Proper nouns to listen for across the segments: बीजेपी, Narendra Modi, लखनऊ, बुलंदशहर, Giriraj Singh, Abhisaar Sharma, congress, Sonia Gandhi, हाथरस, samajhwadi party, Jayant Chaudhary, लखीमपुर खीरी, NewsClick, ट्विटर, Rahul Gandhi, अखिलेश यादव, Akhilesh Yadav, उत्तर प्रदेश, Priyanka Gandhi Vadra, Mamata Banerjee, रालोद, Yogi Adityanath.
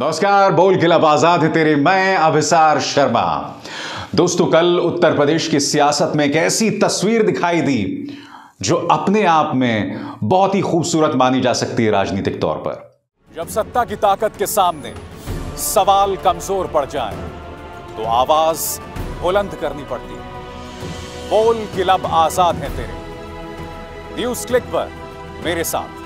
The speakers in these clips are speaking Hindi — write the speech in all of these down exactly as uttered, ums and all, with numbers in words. नमस्कार, बोल खिलाफ आजाद है तेरे, मैं अभिसार शर्मा। दोस्तों, कल उत्तर प्रदेश की सियासत में एक ऐसी तस्वीर दिखाई दी जो अपने आप में बहुत ही खूबसूरत मानी जा सकती है राजनीतिक तौर पर। जब सत्ता की ताकत के सामने सवाल कमजोर पड़ जाए तो आवाज बुलंद करनी पड़ती है। बोल खिलाफ आजाद है तेरे, न्यूज क्लिक पर मेरे साथ।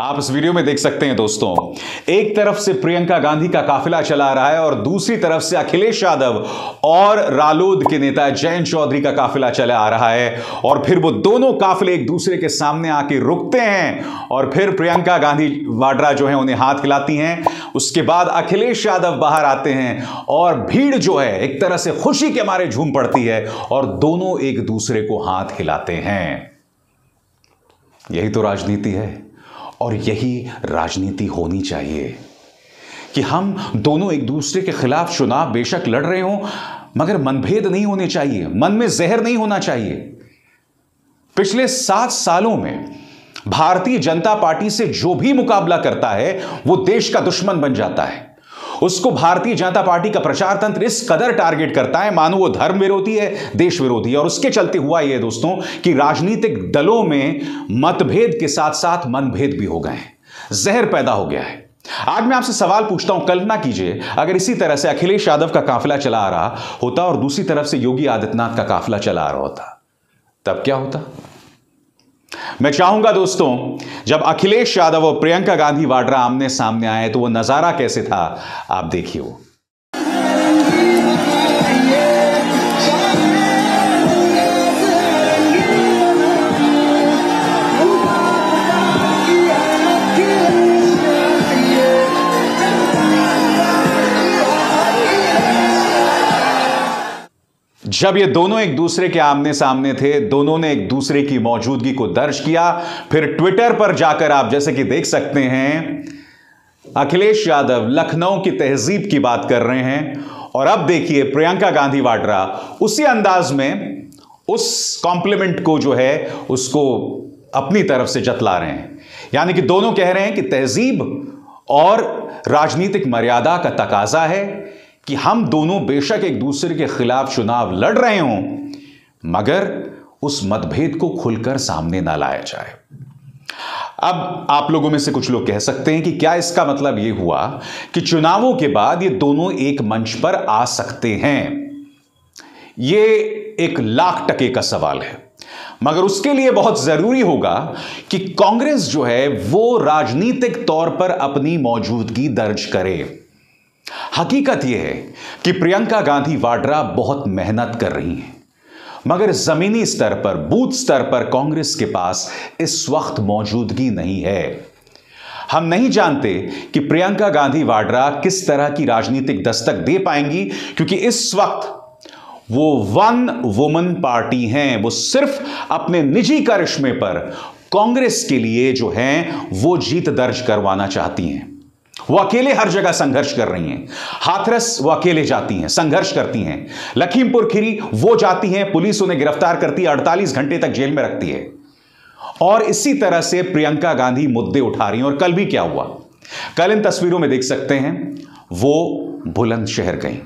आप इस वीडियो में देख सकते हैं दोस्तों, एक तरफ से प्रियंका गांधी का काफिला चला रहा है और दूसरी तरफ से अखिलेश यादव और रालोद के नेता जयंत चौधरी का काफिला चला आ रहा है और फिर वो दोनों काफिले एक दूसरे के सामने आके रुकते हैं और फिर प्रियंका गांधी वाड्रा जो है उन्हें हाथ हिलाती हैं। उसके बाद अखिलेश यादव बाहर आते हैं और भीड़ जो है एक तरह से खुशी के मारे झूम पड़ती है और दोनों एक दूसरे को हाथ हिलाते हैं। यही तो राजनीति है और यही राजनीति होनी चाहिए कि हम दोनों एक दूसरे के खिलाफ चुनाव बेशक लड़ रहे हों, मगर मनभेद नहीं होने चाहिए, मन में जहर नहीं होना चाहिए। पिछले सात सालों में भारतीय जनता पार्टी से जो भी मुकाबला करता है वो देश का दुश्मन बन जाता है। उसको भारतीय जनता पार्टी का प्रचार तंत्र इस कदर टारगेट करता है मानो वो धर्म विरोधी है, देश विरोधी है। और उसके चलते हुआ ये दोस्तों कि राजनीतिक दलों में मतभेद के साथ साथ मनभेद भी हो गए हैं, जहर पैदा हो गया है। आज मैं आपसे सवाल पूछता हूं, कल्पना कीजिए अगर इसी तरह से अखिलेश यादव का काफिला चला आ रहा होता और दूसरी तरफ से योगी आदित्यनाथ का काफिला चला आ रहा होता, तब क्या होता? मैं चाहूंगा दोस्तों, जब अखिलेश यादव और प्रियंका गांधी वाड्रा आमने सामने आए तो वो नजारा कैसे था, आप देखिए। वो जब ये दोनों एक दूसरे के आमने सामने थे, दोनों ने एक दूसरे की मौजूदगी को दर्ज किया। फिर ट्विटर पर जाकर आप जैसे कि देख सकते हैं, अखिलेश यादव लखनऊ की तहजीब की बात कर रहे हैं और अब देखिए प्रियंका गांधी वाड्रा उसी अंदाज में उस कॉम्प्लीमेंट को जो है उसको अपनी तरफ से जतला रहे हैं। यानी कि दोनों कह रहे हैं कि तहजीब और राजनीतिक मर्यादा का तकाजा है कि हम दोनों बेशक एक दूसरे के खिलाफ चुनाव लड़ रहे हों, मगर उस मतभेद को खुलकर सामने ना लाया जाए। अब आप लोगों में से कुछ लोग कह सकते हैं कि क्या इसका मतलब यह हुआ कि चुनावों के बाद ये दोनों एक मंच पर आ सकते हैं? यह एक लाख टके का सवाल है, मगर उसके लिए बहुत जरूरी होगा कि कांग्रेस जो है वो राजनीतिक तौर पर अपनी मौजूदगी दर्ज करे। हकीकत यह है कि प्रियंका गांधी वाड्रा बहुत मेहनत कर रही हैं, मगर जमीनी स्तर पर, बूथ स्तर पर कांग्रेस के पास इस वक्त मौजूदगी नहीं है। हम नहीं जानते कि प्रियंका गांधी वाड्रा किस तरह की राजनीतिक दस्तक दे पाएंगी, क्योंकि इस वक्त वो वन वुमन पार्टी हैं। वो सिर्फ अपने निजी करिश्मे पर कांग्रेस के लिए जो हैं वो जीत दर्ज करवाना चाहती हैं। वो अकेले हर जगह संघर्ष कर रही हैं। हाथरस वो अकेले जाती हैं, संघर्ष करती हैं। लखीमपुर खीरी वो जाती हैं, पुलिस उन्हें गिरफ्तार करती है, अड़तालीस घंटे तक जेल में रखती है। और इसी तरह से प्रियंका गांधी मुद्दे उठा रही हैं। और कल भी क्या हुआ, कल इन तस्वीरों में देख सकते हैं वो बुलंदशहर गई।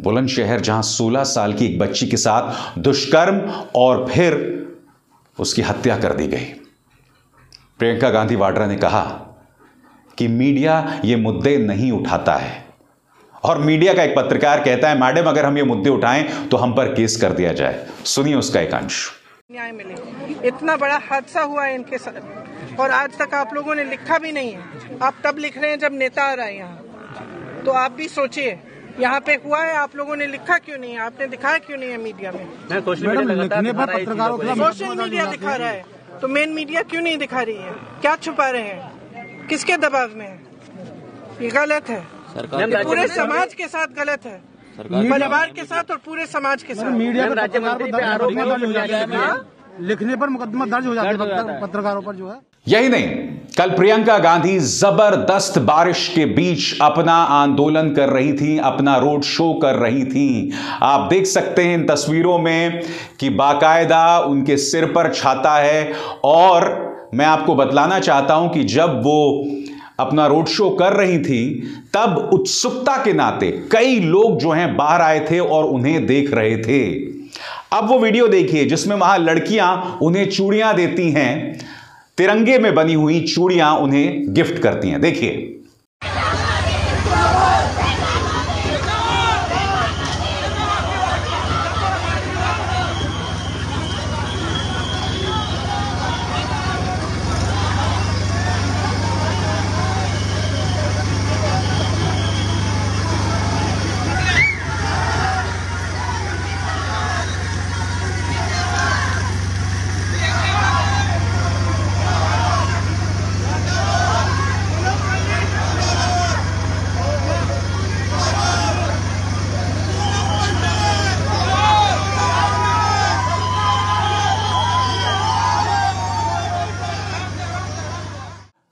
बुलंदशहर जहां सोलह साल की एक बच्ची के साथ दुष्कर्म और फिर उसकी हत्या कर दी गई। प्रियंका गांधी वाड्रा ने कहा कि मीडिया ये मुद्दे नहीं उठाता है, और मीडिया का एक पत्रकार कहता है मैडम अगर हम ये मुद्दे उठाएं तो हम पर केस कर दिया जाए। सुनिए उसका एक अंश। न्याय मिले, इतना बड़ा हादसा हुआ है इनके साथ और आज तक आप लोगों ने लिखा भी नहीं है। आप तब लिख रहे हैं जब नेता आ रहा है यहाँ, तो आप भी सोचिए यहाँ पे हुआ है, आप लोगों ने लिखा क्यों नहीं है, आपने दिखाया क्यों नहीं है मीडिया में? सोशल मीडिया दिखा रहा है तो मेन मीडिया क्यों नहीं दिखा रही है? क्या छुपा रहे हैं, किसके दबाव में है? ये गलत है, ये पूरे समाज के साथ गलत है, परिवार के साथ और पूरे समाज के साथ। मीडिया पर राज्य मंत्री पे आरोप लिखने पर मुकदमा दर्ज हो जाता है पत्रकारों पर जो है। यही नहीं, कल प्रियंका गांधी जबरदस्त बारिश के बीच अपना आंदोलन कर रही थी, अपना रोड शो कर रही थी। आप देख सकते हैं इन तस्वीरों में कि बाकायदा उनके सिर पर छाता है। और मैं आपको बतलाना चाहता हूं कि जब वो अपना रोड शो कर रही थी तब उत्सुकता के नाते कई लोग जो हैं बाहर आए थे और उन्हें देख रहे थे। अब वो वीडियो देखिए जिसमें वहां लड़कियां उन्हें चूड़ियां देती हैं, तिरंगे में बनी हुई चूड़ियां उन्हें गिफ्ट करती हैं। देखिए,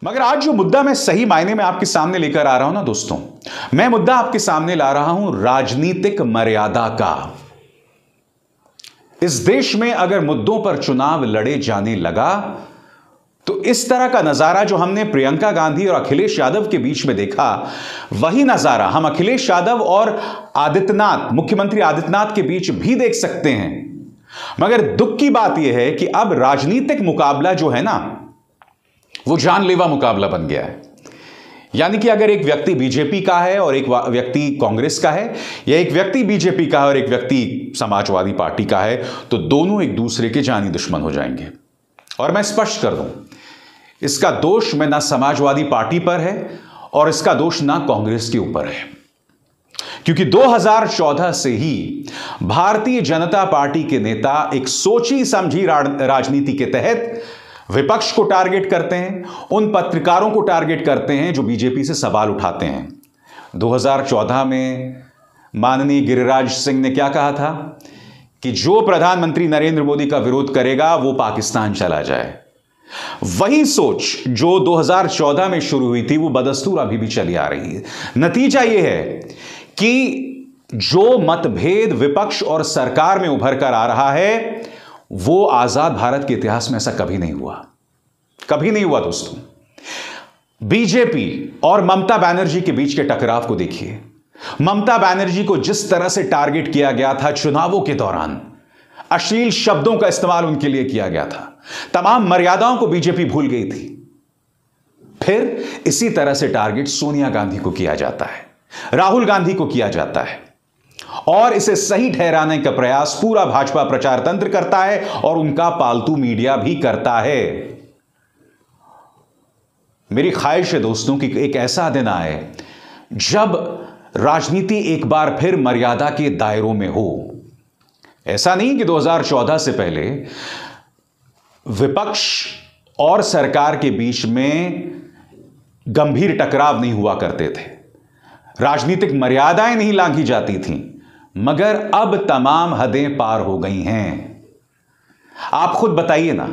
मगर आज जो मुद्दा मैं सही मायने में आपके सामने लेकर आ रहा हूं ना दोस्तों, मैं मुद्दा आपके सामने ला रहा हूं राजनीतिक मर्यादा का। इस देश में अगर मुद्दों पर चुनाव लड़े जाने लगा तो इस तरह का नजारा जो हमने प्रियंका गांधी और अखिलेश यादव के बीच में देखा, वही नजारा हम अखिलेश यादव और आदित्यनाथ, मुख्यमंत्री आदित्यनाथ के बीच भी देख सकते हैं। मगर दुख की बात यह है कि अब राजनीतिक मुकाबला जो है ना, वो जानलेवा मुकाबला बन गया है। यानी कि अगर एक व्यक्ति बीजेपी का है और एक व्यक्ति कांग्रेस का है, या एक व्यक्ति बीजेपी का है और एक व्यक्ति समाजवादी पार्टी का है, तो दोनों एक दूसरे के जानी दुश्मन हो जाएंगे। और मैं स्पष्ट कर दूं, इसका दोष मैं ना समाजवादी पार्टी पर है और इसका दोष ना कांग्रेस के ऊपर है, क्योंकि दो हज़ार चौदह से ही भारतीय जनता पार्टी के नेता एक सोची समझी राजनीति के तहत विपक्ष को टारगेट करते हैं, उन पत्रकारों को टारगेट करते हैं जो बीजेपी से सवाल उठाते हैं। दो हज़ार चौदह में माननीय गिरिराज सिंह ने क्या कहा था कि जो प्रधानमंत्री नरेंद्र मोदी का विरोध करेगा वो पाकिस्तान चला जाए। वही सोच जो दो हज़ार चौदह में शुरू हुई थी वो बदस्तूर अभी भी चली आ रही है। नतीजा ये है कि जो मतभेद विपक्ष और सरकार में उभर कर आ रहा है वो आजाद भारत के इतिहास में ऐसा कभी नहीं हुआ, कभी नहीं हुआ दोस्तों। बीजेपी और ममता बनर्जी के बीच के टकराव को देखिए, ममता बनर्जी को जिस तरह से टारगेट किया गया था चुनावों के दौरान, अश्लील शब्दों का इस्तेमाल उनके लिए किया गया था, तमाम मर्यादाओं को बीजेपी भूल गई थी। फिर इसी तरह से टारगेट सोनिया गांधी को किया जाता है, राहुल गांधी को किया जाता है, और इसे सही ठहराने का प्रयास पूरा भाजपा प्रचार तंत्र करता है और उनका पालतू मीडिया भी करता है। मेरी ख्वाहिश है दोस्तों कि एक ऐसा दिन आए जब राजनीति एक बार फिर मर्यादा के दायरों में हो। ऐसा नहीं कि दो हज़ार चौदह से पहले विपक्ष और सरकार के बीच में गंभीर टकराव नहीं हुआ करते थे, राजनीतिक मर्यादाएं नहीं लांघी जाती थीं, मगर अब तमाम हदें पार हो गई हैं। आप खुद बताइए ना,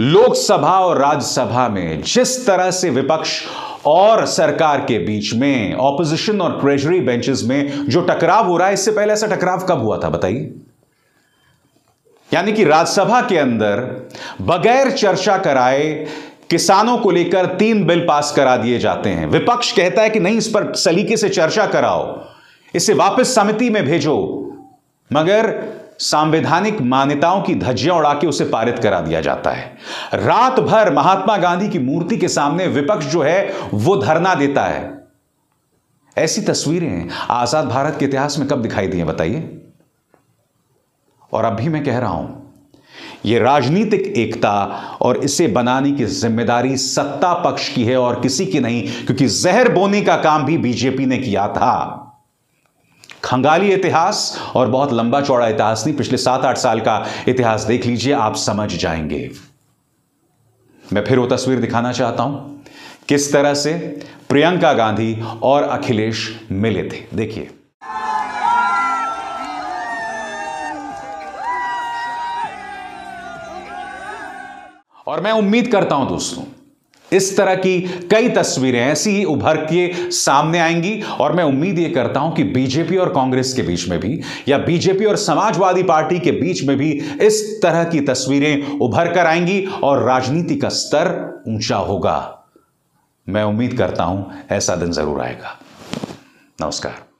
लोकसभा और राज्यसभा में जिस तरह से विपक्ष और सरकार के बीच में, ऑपोजिशन और ट्रेजरी बेंचेस में जो टकराव हो रहा है, इससे पहले ऐसा टकराव कब हुआ था बताइए? यानी कि राज्यसभा के अंदर बगैर चर्चा कराए किसानों को लेकर तीन बिल पास करा दिए जाते हैं। विपक्ष कहता है कि नहीं, इस पर सलीके से चर्चा कराओ, इसे वापस समिति में भेजो, मगर सांविधानिक मान्यताओं की धज्जियां उड़ा के उसे पारित करा दिया जाता है। रात भर महात्मा गांधी की मूर्ति के सामने विपक्ष जो है वो धरना देता है। ऐसी तस्वीरें आजाद भारत के इतिहास में कब दिखाई दी हैं बताइए? और अब भी मैं कह रहा हूं, ये राजनीतिक एकता और इसे बनाने की जिम्मेदारी सत्ता पक्ष की है और किसी की नहीं, क्योंकि जहर बोने का काम भी बीजेपी ने किया था। खंगाली इतिहास, और बहुत लंबा चौड़ा इतिहास नहीं, पिछले सात आठ साल का इतिहास देख लीजिए, आप समझ जाएंगे। मैं फिर वो तस्वीर दिखाना चाहता हूं किस तरह से प्रियंका गांधी और अखिलेश मिले थे। देखिए, और मैं उम्मीद करता हूं दोस्तों इस तरह की कई तस्वीरें ऐसी ही उभर के सामने आएंगी और मैं उम्मीद ये करता हूं कि बीजेपी और कांग्रेस के बीच में भी या बीजेपी और समाजवादी पार्टी के बीच में भी इस तरह की तस्वीरें उभर कर आएंगी और राजनीति का स्तर ऊंचा होगा। मैं उम्मीद करता हूं ऐसा दिन जरूर आएगा। नमस्कार।